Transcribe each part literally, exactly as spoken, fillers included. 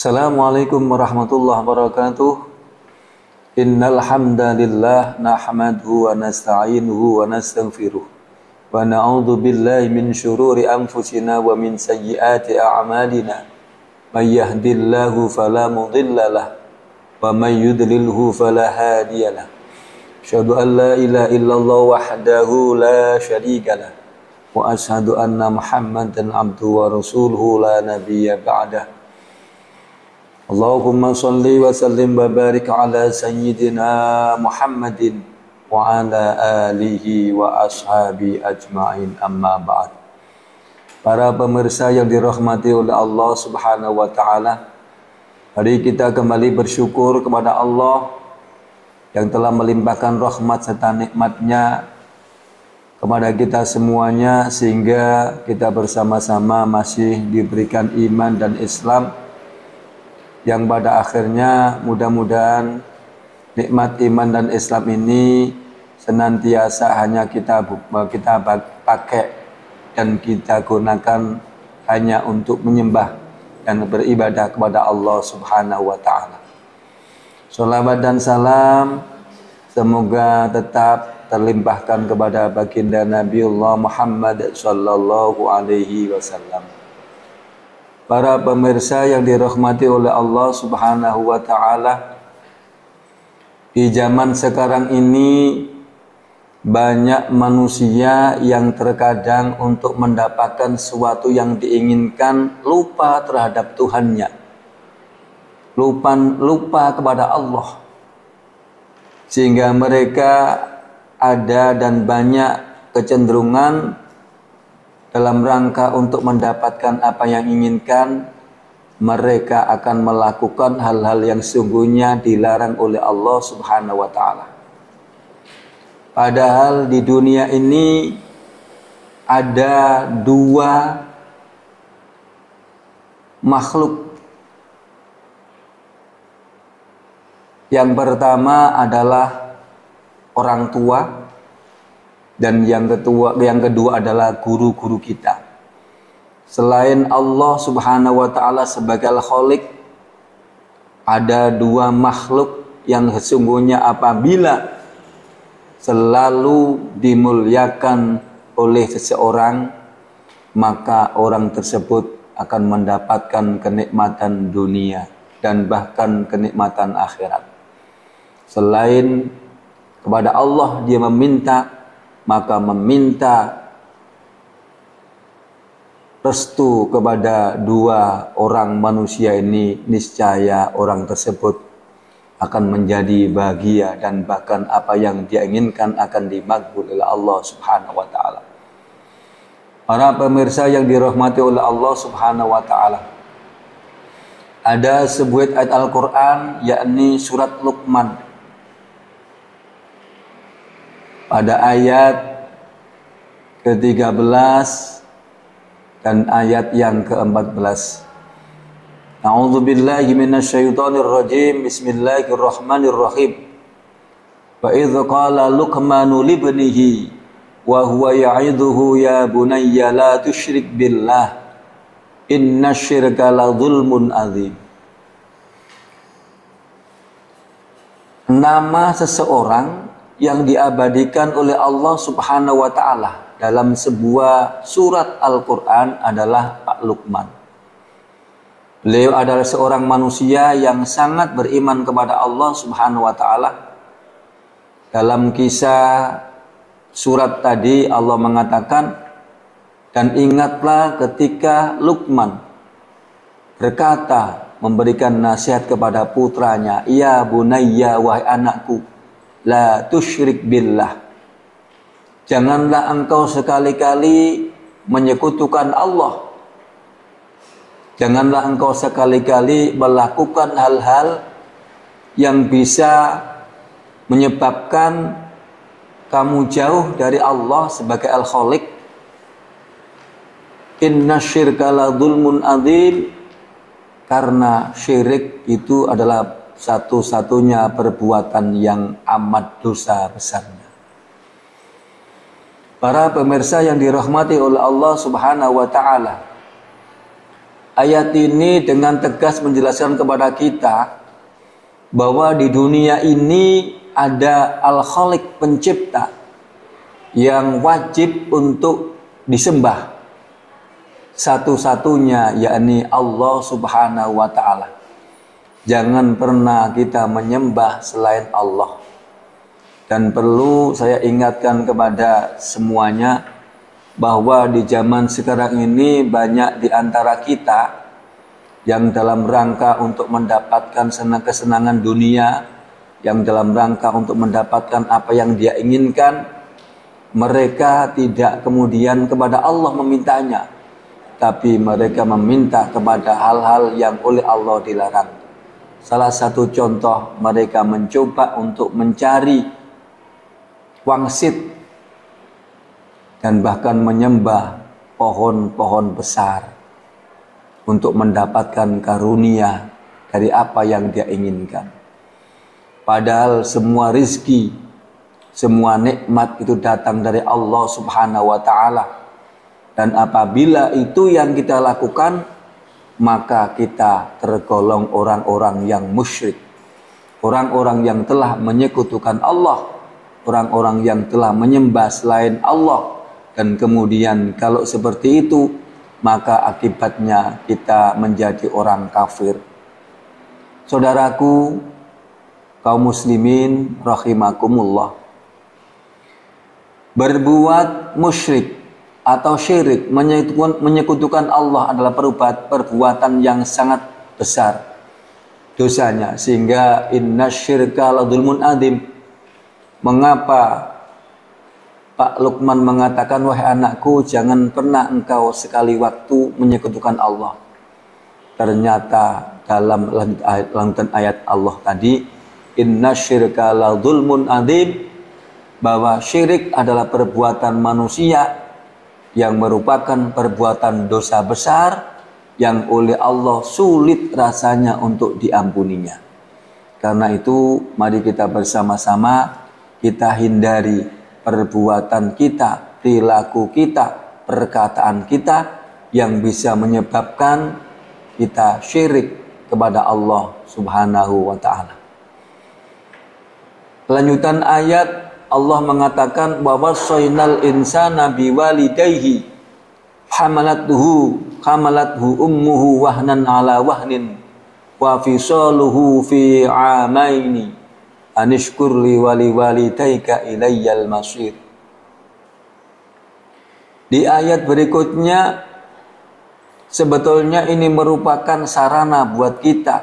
Assalamualaikum warahmatullahi wabarakatuh. Innal hamdalillah nahmaduhu wa nasta'inuhu wa nastaghfiruh wa na'udzu billahi min syururi anfusina wa min sayyiati a'malina. May yahdihillahu fala mudhillalah wa may yudlilhu fala hadiyalah. Asyhadu an la ilaha illallah wahdahu la syarikalah wa asyhadu anna Muhammadan abduhu wa rasuluhu la nabiyya ba'dah. Allahumma salli wa sallim wa barik ala sayyidina Muhammadin wa ala alihi wa ashabi ajma'in, amma ba'd. Para pemirsa yang dirahmati oleh Allah subhanahu wa ta'ala, hari kita kembali bersyukur kepada Allah yang telah melimpahkan rahmat serta nikmatnya kepada kita semuanya, sehingga kita bersama-sama masih diberikan iman dan Islam, yang pada akhirnya mudah-mudahan nikmat iman dan Islam ini senantiasa hanya kita kita pakai dan kita gunakan hanya untuk menyembah dan beribadah kepada Allah subhanahu wa ta'ala. Sholawat dan salam semoga tetap terlimpahkan kepada baginda Nabiullah Muhammad sallallahu alaihi wasallam. Para pemirsa yang dirahmati oleh Allah subhanahu wa ta'ala, di zaman sekarang ini banyak manusia yang terkadang untuk mendapatkan sesuatu yang diinginkan lupa terhadap Tuhannya, lupa, lupa kepada Allah, sehingga mereka ada dan banyak kecenderungan dalam rangka untuk mendapatkan apa yang inginkan, mereka akan melakukan hal-hal yang sungguhnya dilarang oleh Allah subhanahu wa ta'ala. Padahal di dunia ini ada dua makhluk. Yang pertama adalah orang tua, dan yang kedua, yang kedua adalah guru-guru kita. Selain Allah subhanahu wa ta'ala sebagai al-khaliq, ada dua makhluk yang sesungguhnya apabila selalu dimuliakan oleh seseorang, maka orang tersebut akan mendapatkan kenikmatan dunia dan bahkan kenikmatan akhirat. Selain kepada Allah dia meminta, maka meminta restu kepada dua orang manusia ini, niscaya orang tersebut akan menjadi bahagia dan bahkan apa yang dia inginkan akan dimakbul oleh Allah subhanahu wa ta'ala. Para pemirsa yang dirahmati oleh Allah subhanahu wa ta'ala, ada sebuah ayat Al-Quran, yakni surat Luqman, pada ayat ke tiga belas dan ayat yang ke empat belas. A'udzubillahi minasyaitonirrajim. Bismillahirrahmanirrahim. Wa idz qala Luqmanu libnihi wa huwa ya'idhuhu ya bunayya la tusyrik billah innasyirka la dzulmun adzim. Nama seseorang yang diabadikan oleh Allah subhanahu wa ta'ala dalam sebuah surat Al-Quran adalah Pak Luqman. Beliau adalah seorang manusia yang sangat beriman kepada Allah subhanahu wa ta'ala. Dalam kisah surat tadi Allah mengatakan, dan ingatlah ketika Luqman berkata memberikan nasihat kepada putranya, ya bunayya, wahai anakku, la tusyrik billah, janganlah engkau sekali-kali menyekutukan Allah, janganlah engkau sekali-kali melakukan hal-hal yang bisa menyebabkan kamu jauh dari Allah sebagai al-khaliq. Inna syirka la dzulmun adzim, karena syirik itu adalah satu-satunya perbuatan yang amat dosa besarnya. Para pemirsa yang dirahmati oleh Allah subhanahu wa ta'ala, Ayat ini dengan tegas menjelaskan kepada kita bahwa di dunia ini ada Al-Khaliq, pencipta yang wajib untuk disembah satu-satunya, yakni Allah Subhanahu wa Ta'ala. Jangan pernah kita menyembah selain Allah. Dan perlu saya ingatkan kepada semuanya bahwa di zaman sekarang ini banyak di antara kita yang dalam rangka untuk mendapatkan senang kesenangan dunia, yang dalam rangka untuk mendapatkan apa yang dia inginkan, mereka tidak kemudian kepada Allah memintanya, tapi mereka meminta kepada hal-hal yang oleh Allah dilarang. Salah satu contoh, mereka mencoba untuk mencari wangsit dan bahkan menyembah pohon-pohon besar untuk mendapatkan karunia dari apa yang dia inginkan. Padahal semua rizki, semua nikmat itu datang dari Allah Subhanahu wa Ta'ala. Dan apabila itu yang kita lakukan, maka kita tergolong orang-orang yang musyrik, orang-orang yang telah menyekutukan Allah, orang-orang yang telah menyembah selain Allah. Dan kemudian kalau seperti itu, maka akibatnya kita menjadi orang kafir. Saudaraku, kaum muslimin rahimakumullah, berbuat musyrik atau syirik, menyekutukan Allah adalah perbuatan yang sangat besar dosanya. Sehingga innasyirka la dzulmun adzim. Mengapa Pak Luqman mengatakan, wahai anakku, jangan pernah engkau sekali waktu menyekutukan Allah. Ternyata dalam lanjutan ayat Allah tadi, inna syirka la dzulmun adzim, bahwa syirik adalah perbuatan manusia yang merupakan perbuatan dosa besar yang oleh Allah sulit rasanya untuk diampuninya. Karena itu mari kita bersama-sama kita hindari perbuatan kita, perilaku kita, perkataan kita yang bisa menyebabkan kita syirik kepada Allah Subhanahu wa Ta'ala. Lanjutan ayat Allah mengatakan bahwa wasainal insana biwalidayhi hamalathu hamalathu ummuhu wahnan ala wahnin wa fisaluhu fi amaini anishkurli wali walidayka ilayyal masir. Di ayat berikutnya sebetulnya ini merupakan sarana buat kita.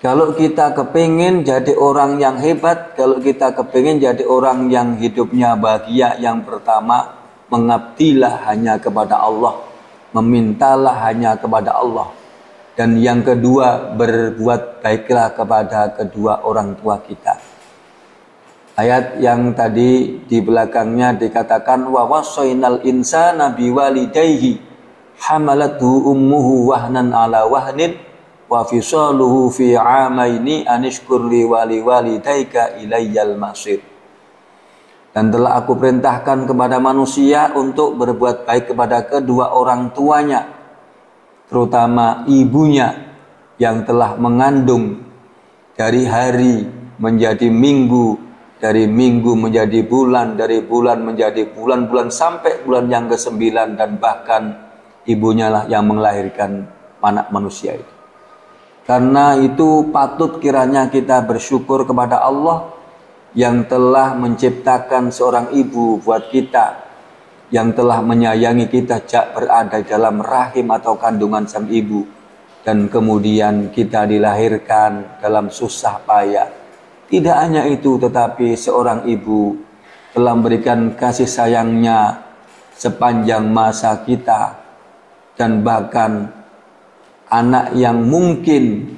Kalau kita kepingin jadi orang yang hebat, kalau kita kepingin jadi orang yang hidupnya bahagia, yang pertama mengabdilah hanya kepada Allah, memintalah hanya kepada Allah. Dan yang kedua, berbuat baiklah kepada kedua orang tua kita. Ayat yang tadi di belakangnya dikatakan wa wasainal insana biwalidayhi hamalathu ummuhu wahnan ala wahnin wa fisaluhu fi amaini anishkurli wali walidayka ilayyal masir. Dan telah aku perintahkan kepada manusia untuk berbuat baik kepada kedua orang tuanya, terutama ibunya yang telah mengandung dari hari menjadi minggu, dari minggu menjadi bulan, dari bulan menjadi bulan-bulan sampai bulan yang kesembilan, dan bahkan ibunya lah yang melahirkan anak manusia itu. Karena itu patut kiranya kita bersyukur kepada Allah yang telah menciptakan seorang ibu buat kita, yang telah menyayangi kita sejak berada dalam rahim atau kandungan sang ibu, dan kemudian kita dilahirkan dalam susah payah. Tidak hanya itu, tetapi seorang ibu telah memberikan kasih sayangnya sepanjang masa kita, dan bahkan anak yang mungkin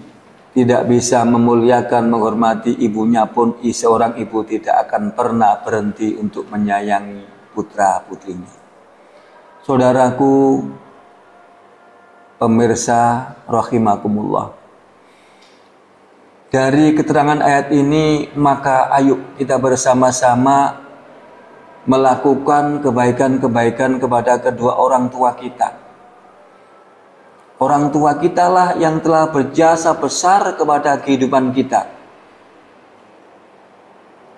tidak bisa memuliakan, menghormati ibunya pun, seorang ibu tidak akan pernah berhenti untuk menyayangi putra-putrinya. Saudaraku, pemirsa rahimakumullah, dari keterangan ayat ini, maka ayo kita bersama-sama melakukan kebaikan-kebaikan kepada kedua orang tua kita. Orang tua kitalah yang telah berjasa besar kepada kehidupan kita.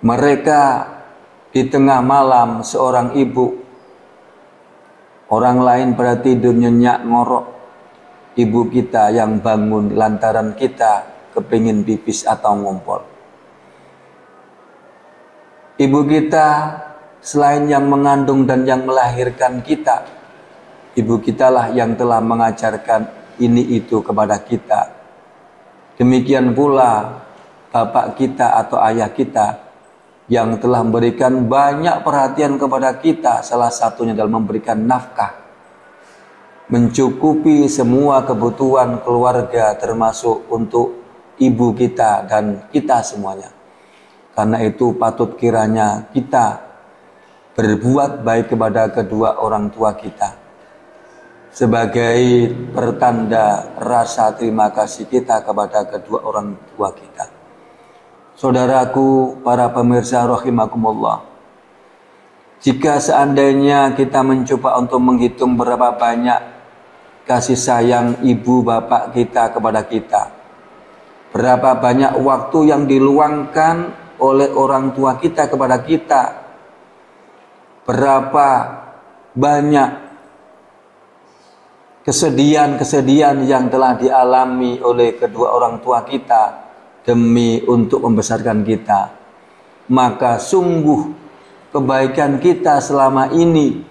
Mereka di tengah malam seorang ibu, orang lain pada tidur nyenyak ngorok, ibu kita yang bangun lantaran kita kepingin pipis atau ngumpul. Ibu kita selain yang mengandung dan yang melahirkan kita, ibu kitalah yang telah mengajarkan ini itu kepada kita. Demikian pula bapak kita atau ayah kita yang telah memberikan banyak perhatian kepada kita, salah satunya dalam memberikan nafkah, mencukupi semua kebutuhan keluarga termasuk untuk ibu kita dan kita semuanya. Karena itu patut kiranya kita berbuat baik kepada kedua orang tua kita sebagai pertanda rasa terima kasih kita kepada kedua orang tua kita. Saudaraku, para pemirsa rahimakumullah, jika seandainya kita mencoba untuk menghitung berapa banyak kasih sayang ibu bapak kita kepada kita, berapa banyak waktu yang diluangkan oleh orang tua kita kepada kita, berapa banyak kesedihan-kesedihan yang telah dialami oleh kedua orang tua kita demi untuk membesarkan kita, maka sungguh kebaikan kita selama ini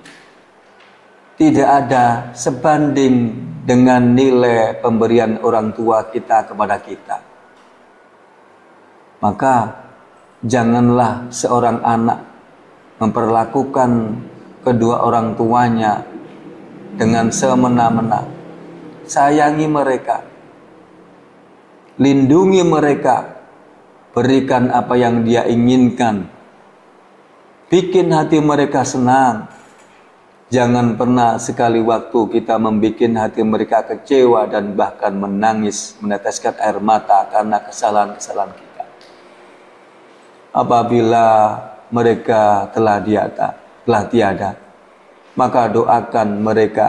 tidak ada sebanding dengan nilai pemberian orang tua kita kepada kita. Maka janganlah seorang anak memperlakukan kedua orang tuanya dengan semena-mena. Sayangi mereka, lindungi mereka, berikan apa yang dia inginkan, bikin hati mereka senang. Jangan pernah sekali waktu kita membikin hati mereka kecewa dan bahkan menangis, meneteskan air mata karena kesalahan-kesalahan kita. Apabila mereka telah diada, telah tiada, maka doakan mereka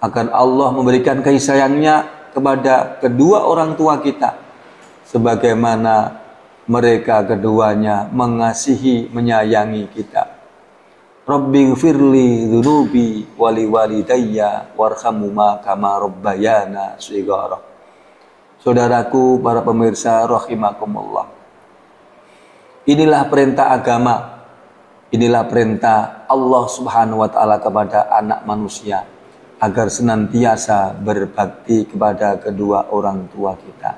akan Allah memberikan kasih sayangnya kepada kedua orang tua kita, sebagaimana mereka keduanya mengasihi, menyayangi kita. Rabbighfirli dzunubi wa liwalidayya warhamhuma kama rabbayana shighara. Saudaraku, para pemirsa rahimakumullah, inilah perintah agama, inilah perintah Allah subhanahu wa ta'ala kepada anak manusia, agar senantiasa berbakti kepada kedua orang tua kita.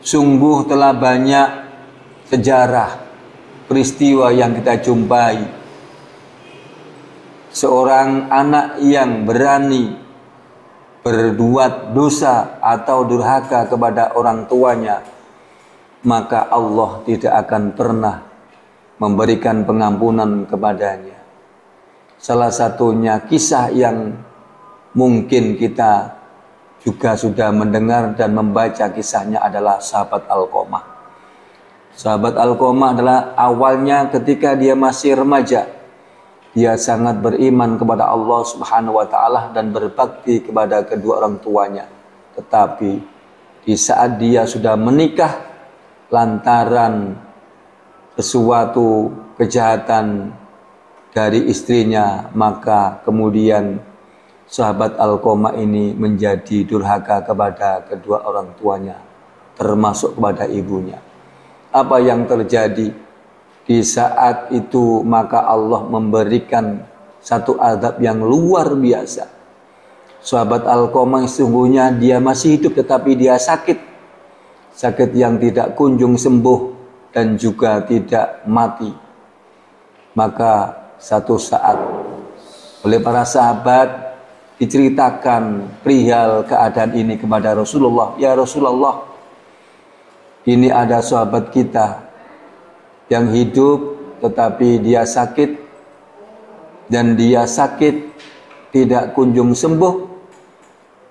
Sungguh telah banyak sejarah peristiwa yang kita jumpai, seorang anak yang berani berbuat dosa atau durhaka kepada orang tuanya, maka Allah tidak akan pernah memberikan pengampunan kepadanya. Salah satunya kisah yang mungkin kita juga sudah mendengar dan membaca kisahnya adalah sahabat Alqamah. Sahabat Alqamah adalah awalnya ketika dia masih remaja, dia sangat beriman kepada Allah subhanahu wa ta'ala dan berbakti kepada kedua orang tuanya. Tetapi di saat dia sudah menikah, lantaran sesuatu kejahatan dari istrinya, maka kemudian sahabat Alqamah ini menjadi durhaka kepada kedua orang tuanya, termasuk kepada ibunya. Apa yang terjadi? Di saat itu maka Allah memberikan satu azab yang luar biasa. Sahabat Alqamah sesungguhnya dia masih hidup, tetapi dia sakit. Sakit yang tidak kunjung sembuh dan juga tidak mati. Maka satu saat oleh para sahabat diceritakan perihal keadaan ini kepada Rasulullah. Ya Rasulullah, ini ada sahabat kita yang hidup tetapi dia sakit, dan dia sakit tidak kunjung sembuh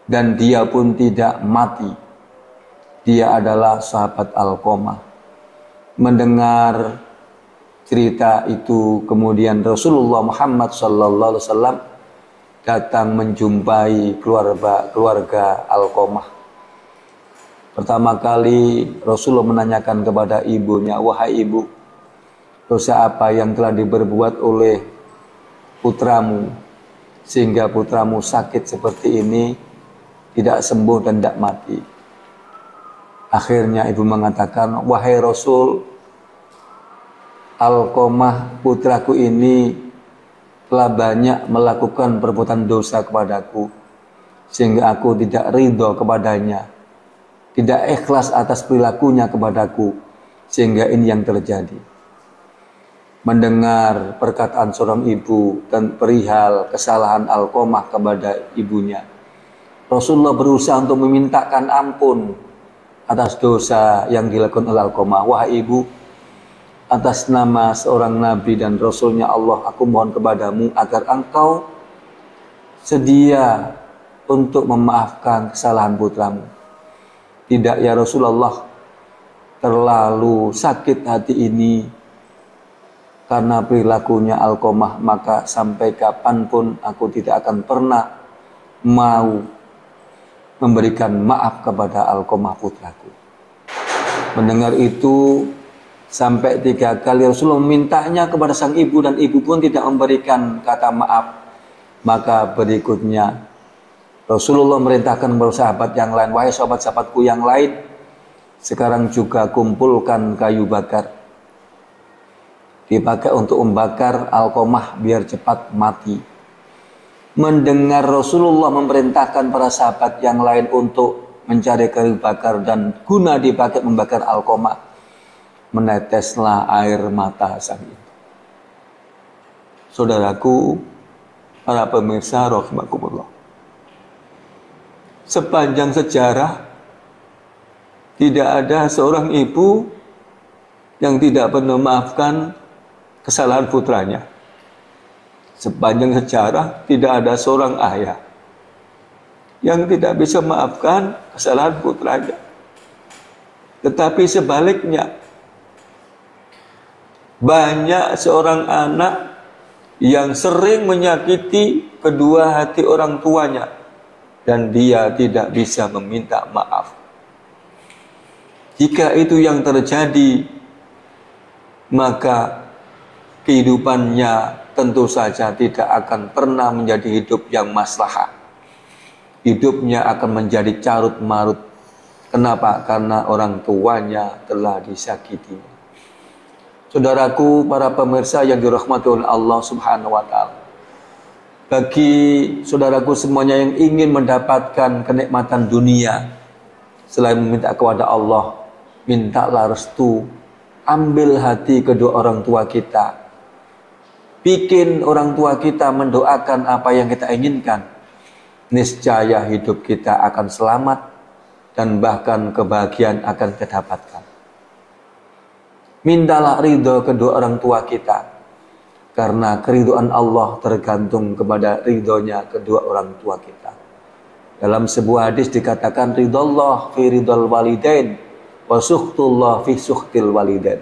dan dia pun tidak mati. Dia adalah sahabat Alqamah. Mendengar cerita itu, kemudian Rasulullah Muhammad sallallahu alaihi wasallam datang menjumpai keluarga keluarga Alqamah. Pertama kali Rasulullah menanyakan kepada ibunya, "Wahai ibu, dosa apa yang telah diperbuat oleh putramu sehingga putramu sakit seperti ini, tidak sembuh dan tidak mati?" Akhirnya ibu mengatakan, "Wahai Rasul, Alqamah putraku ini telah banyak melakukan perbuatan dosa kepadaku, sehingga aku tidak ridho kepadanya, tidak ikhlas atas perilakunya kepadaku, sehingga ini yang terjadi." Mendengar perkataan seorang ibu dan perihal kesalahan Alqamah kepada ibunya, Rasulullah berusaha untuk memintakan ampun atas dosa yang dilakukan oleh Alqamah. "Wahai ibu, atas nama seorang Nabi dan Rasulnya Allah, aku mohon kepadamu agar engkau sedia untuk memaafkan kesalahan putramu." "Tidak ya Rasulullah, terlalu sakit hati ini karena perilakunya Alqamah, maka sampai kapanpun aku tidak akan pernah mau memberikan maaf kepada Alqamah putraku." Mendengar itu, sampai tiga kali Rasulullah memintanya kepada sang ibu, dan ibu pun tidak memberikan kata maaf. Maka berikutnya Rasulullah merintahkan kepada sahabat yang lain, "Wahai sahabat-sahabatku yang lain, sekarang juga kumpulkan kayu bakar, dipakai untuk membakar Alqamah biar cepat mati." Mendengar Rasulullah memerintahkan para sahabat yang lain untuk mencari kayu bakar dan guna dipakai membakar Alqamah, meneteslah air mata sang ibu. Saudaraku, para pemirsa rahimakumullah, sepanjang sejarah tidak ada seorang ibu yang tidak pernah memaafkan kesalahan putranya. Sepanjang sejarah tidak ada seorang ayah yang tidak bisa memaafkan kesalahan putranya. Tetapi sebaliknya, banyak seorang anak yang sering menyakiti kedua hati orang tuanya, dan dia tidak bisa meminta maaf. Jika itu yang terjadi, maka kehidupannya tentu saja tidak akan pernah menjadi hidup yang maslahah. Hidupnya akan menjadi carut-marut. Kenapa? Karena orang tuanya telah disakitinya. Saudaraku, para pemirsa yang dirahmati oleh Allah Subhanahu wa Ta'ala, bagi saudaraku semuanya yang ingin mendapatkan kenikmatan dunia, selain meminta kepada Allah, mintalah restu, ambil hati kedua orang tua kita, bikin orang tua kita mendoakan apa yang kita inginkan. Niscaya hidup kita akan selamat, dan bahkan kebahagiaan akan kita dapatkan. Mintalah ridho kedua orang tua kita, karena keridhaan Allah tergantung kepada ridhonya kedua orang tua kita. Dalam sebuah hadis dikatakan, "Ridhallah fi ridhal walidain wa sukhtullah fi sukhtil walidain."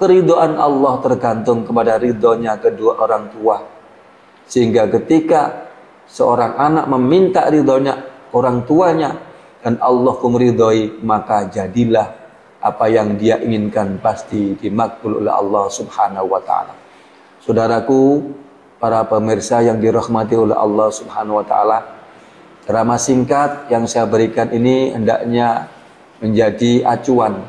Keridhaan Allah tergantung kepada ridhonya kedua orang tua, sehingga ketika seorang anak meminta ridhonya orang tuanya dan Allah meridhoi, maka jadilah apa yang dia inginkan pasti dimakbul oleh Allah Subhanahu wa Ta'ala. Saudaraku, para pemirsa yang dirahmati oleh Allah Subhanahu wa Ta'ala, ceramah singkat yang saya berikan ini hendaknya menjadi acuan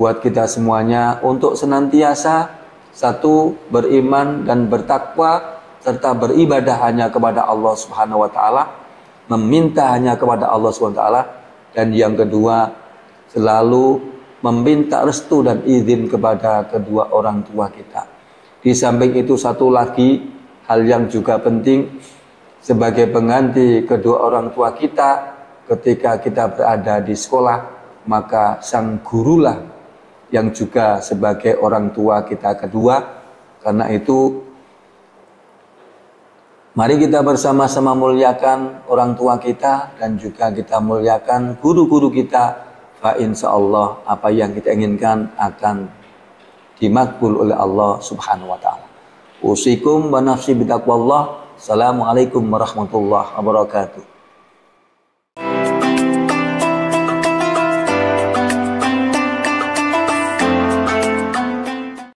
buat kita semuanya untuk senantiasa satu, beriman dan bertakwa, serta beribadah hanya kepada Allah Subhanahu wa Ta'ala, meminta hanya kepada Allah Subhanahu wa Ta'ala, dan yang kedua, selalu meminta restu dan izin kepada kedua orang tua kita. Di samping itu, satu lagi hal yang juga penting, sebagai pengganti kedua orang tua kita ketika kita berada di sekolah, maka sang gurulah yang juga sebagai orang tua kita kedua. Karena itu, mari kita bersama-sama muliakan orang tua kita, dan juga kita muliakan guru-guru kita. Fa insya Allah apa yang kita inginkan akan dimakbul oleh Allah Subhanahu wa Ta'ala. Usikum wa nafsi bitaqwallah Assalamualaikum warahmatullahi wabarakatuh.